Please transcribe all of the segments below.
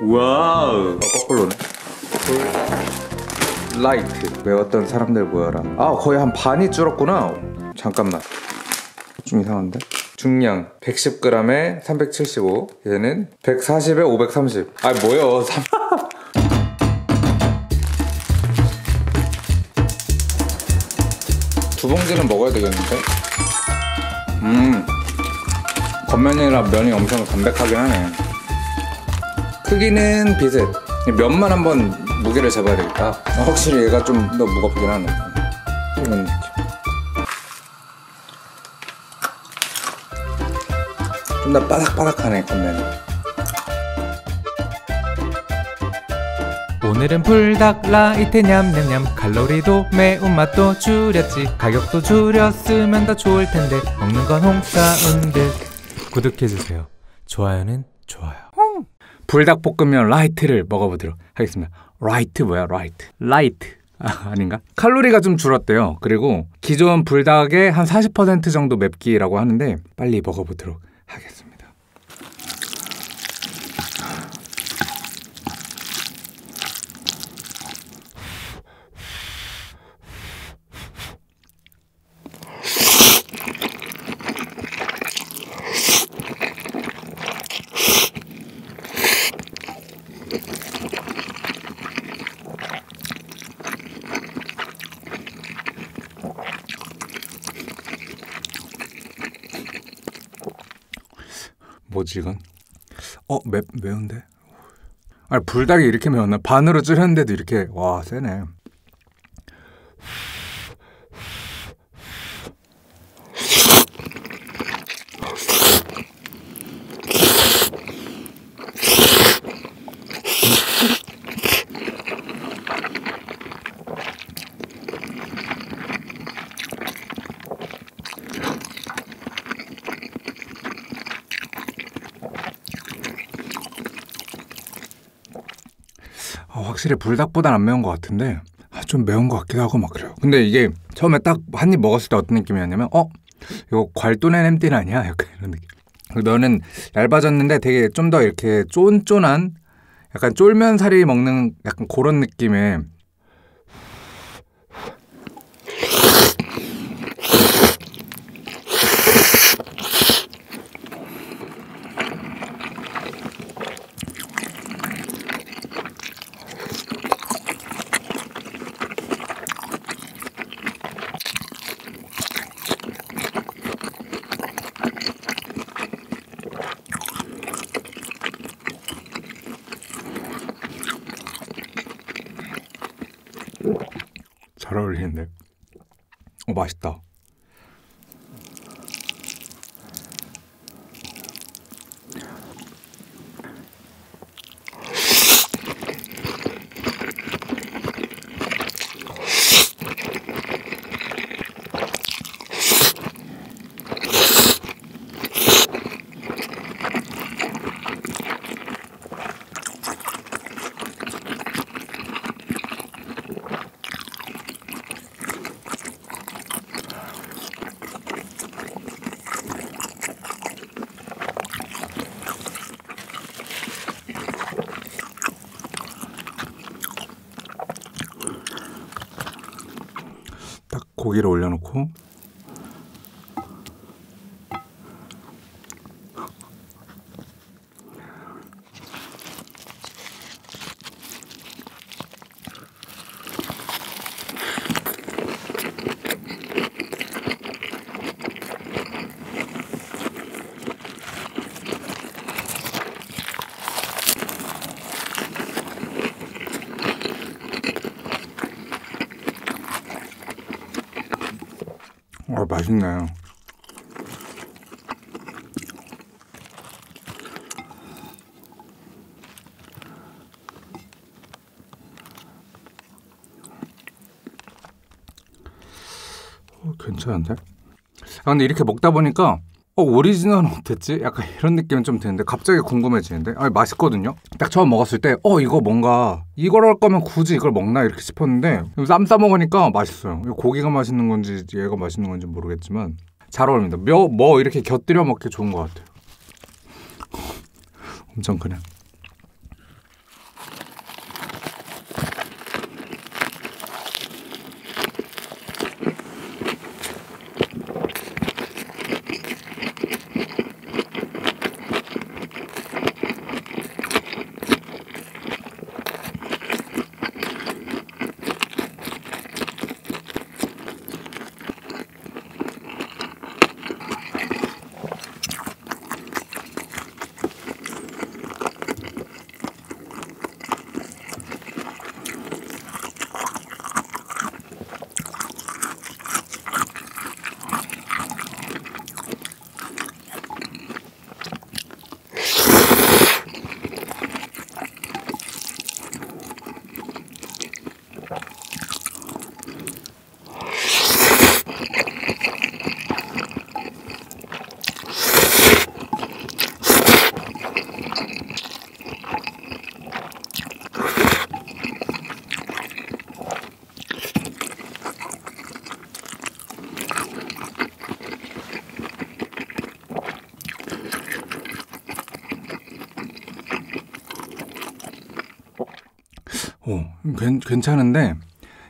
와우. 거꾸로네. 라이트. 외웠던 사람들 모여라. 아, 거의 한 반이 줄었구나. 잠깐만. 좀 이상한데? 중량 110g에 375. 얘는 140에 530. 아, 뭐요? 두 봉지는 먹어야 되겠는데? 겉면이라 면이 엄청 담백하긴 하네. 크기는 비슷. 면만 한번 무게를 재봐야 되겠다. 확실히 얘가 좀 더 무겁긴 하네. 이런 느낌. 좀 더 바삭바삭하네, 겉면이. 오늘은 불닭 라이트 냠냠냠. 칼로리도 매운맛도 줄였지. 가격도 줄였으면 더 좋을텐데. 먹는 건 홍사운드. 구독해주세요. 좋아요는 좋아요. 불닭볶음면 라이트를 먹어보도록 하겠습니다. 라이트 뭐야? 라이트. 라이트. 아, 아닌가? 칼로리가 좀 줄었대요. 그리고 기존 불닭의 한 40% 정도 맵기라고 하는데 빨리 먹어보도록 하겠습니다. 뭐지 이건? 매운데? 아니 불닭이 이렇게 매웠나? 반으로 줄였는데도 이렇게. 와, 세네. 확실히 불닭보단 안 매운 것 같은데 좀 매운 것 같기도 하고 막 그래요. 근데 이게 처음에 딱 한 입 먹었을 때 어떤 느낌이었냐면 이거 괄돈의 냄띠는 아니야? 약간 이런 느낌. 면은 얇아졌는데 되게 좀 더 이렇게 쫀쫀한 약간 쫄면사리 먹는 약간 그런 느낌의. 잘 어울리는데? 맛있다. 고기를 올려놓고 맛있네요. 괜찮은데? 아, 근데 이렇게 먹다 보니까 오리지널은 어땠지? 약간 이런 느낌은 좀 드는데 갑자기 궁금해지는데? 아니, 맛있거든요? 딱 처음 먹었을 때 이거 뭔가 이걸 할 거면 굳이 이걸 먹나? 이렇게 싶었는데 쌈 싸먹으니까 맛있어요. 고기가 맛있는 건지 얘가 맛있는 건지 모르겠지만 잘 어울립니다. 뭐 이렇게 곁들여 먹기 좋은 것 같아요. 엄청 그냥 괜찮은데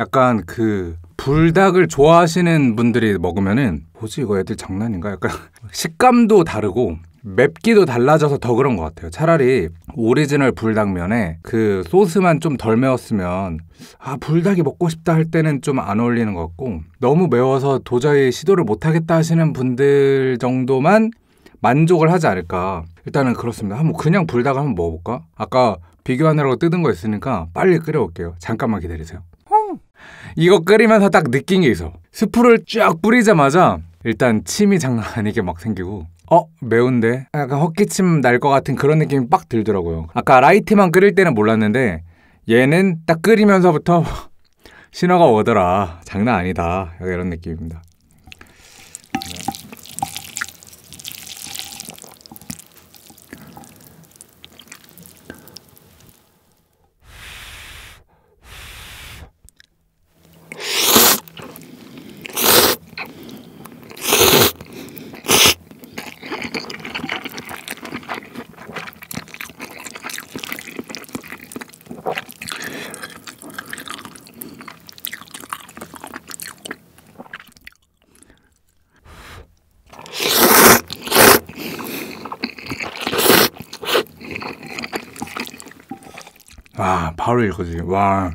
약간 그 불닭을 좋아하시는 분들이 먹으면은 뭐지 이거 애들 장난인가? 약간 식감도 다르고 맵기도 달라져서 더 그런 것 같아요. 차라리 오리지널 불닭면에 그 소스만 좀 덜 매웠으면 아 불닭이 먹고 싶다 할 때는 좀 안 어울리는 것 같고, 너무 매워서 도저히 시도를 못하겠다 하시는 분들 정도만 만족을 하지 않을까. 일단은 그렇습니다. 한번 그냥 불닭을 한번 먹어볼까? 아까 비교하느라고 뜯은 거 있으니까 빨리 끓여올게요. 잠깐만 기다리세요. 이거 끓이면서 딱 느낀 게 있어. 스프를 쫙 뿌리자마자 일단 침이 장난 아니게 막 생기고, 매운데? 약간 헛기침 날 것 같은 그런 느낌이 빡 들더라고요. 아까 라이트만 끓일 때는 몰랐는데 얘는 딱 끓이면서부터 신호가 오더라. 장난 아니다. 이런 느낌입니다. 와, 바로 이거지. 와.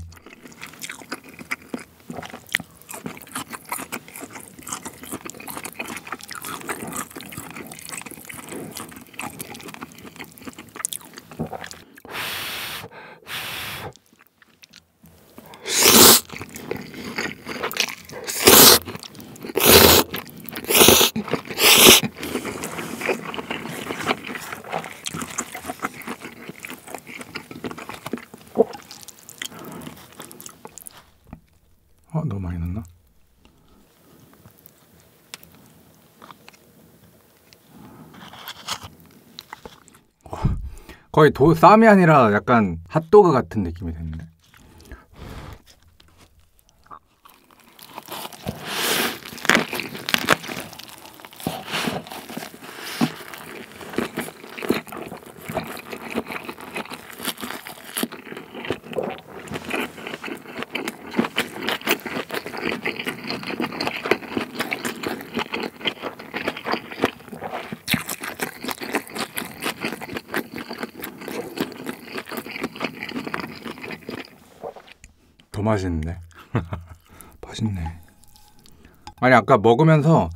너무 많이 넣나? 거의 쌈이 아니라 약간 핫도그 같은 느낌이 됐는데. 더 맛있는데? 맛있네. 아니 아까 먹으면서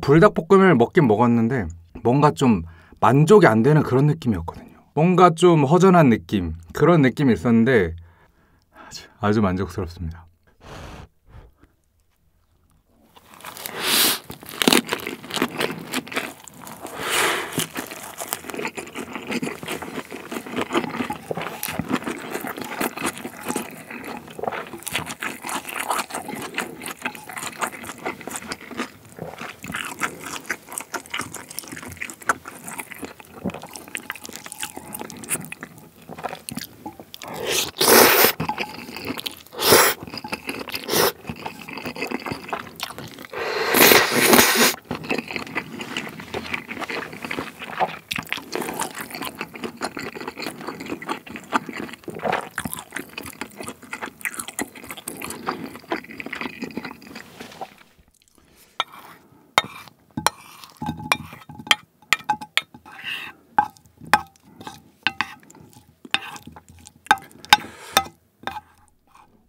불닭볶음면을 먹긴 먹었는데 뭔가 좀 만족이 안 되는 그런 느낌이었거든요. 뭔가 좀 허전한 느낌, 그런 느낌이 있었는데 아주 만족스럽습니다.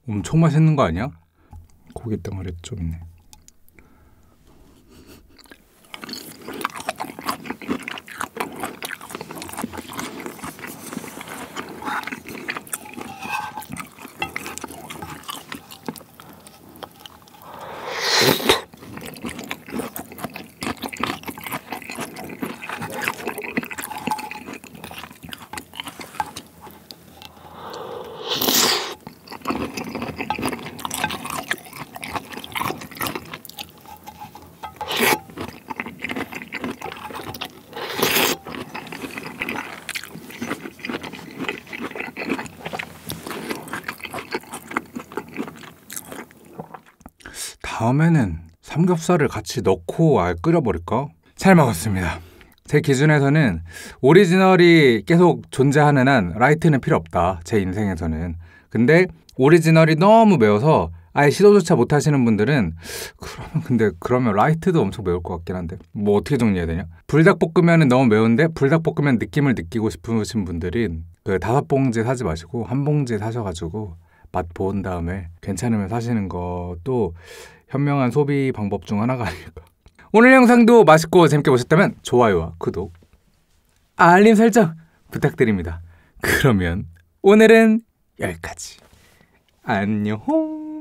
엄청 맛있는 거 아니야? 고기 덩어리 좀 있네. 다음에는 삼겹살을 같이 넣고 아예 끓여버릴까? 잘 먹었습니다. 제 기준에서는 오리지널이 계속 존재하는 한 라이트는 필요 없다. 제 인생에서는. 근데 오리지널이 너무 매워서 아예 시도조차 못 하시는 분들은 그러면 라이트도 엄청 매울 것 같긴 한데 뭐 어떻게 정리해야 되냐? 불닭볶음면은 너무 매운데 불닭볶음면 느낌을 느끼고 싶으신 분들은 그 5봉지 사지 마시고 1봉지 사셔가지고 맛 보온 다음에 괜찮으면 사시는 것도 현명한 소비 방법 중 하나가 아닐까. 오늘 영상도 맛있고 재밌게 보셨다면 좋아요와 구독, 알림 설정 부탁드립니다. 그러면 오늘은 여기까지. 안녕.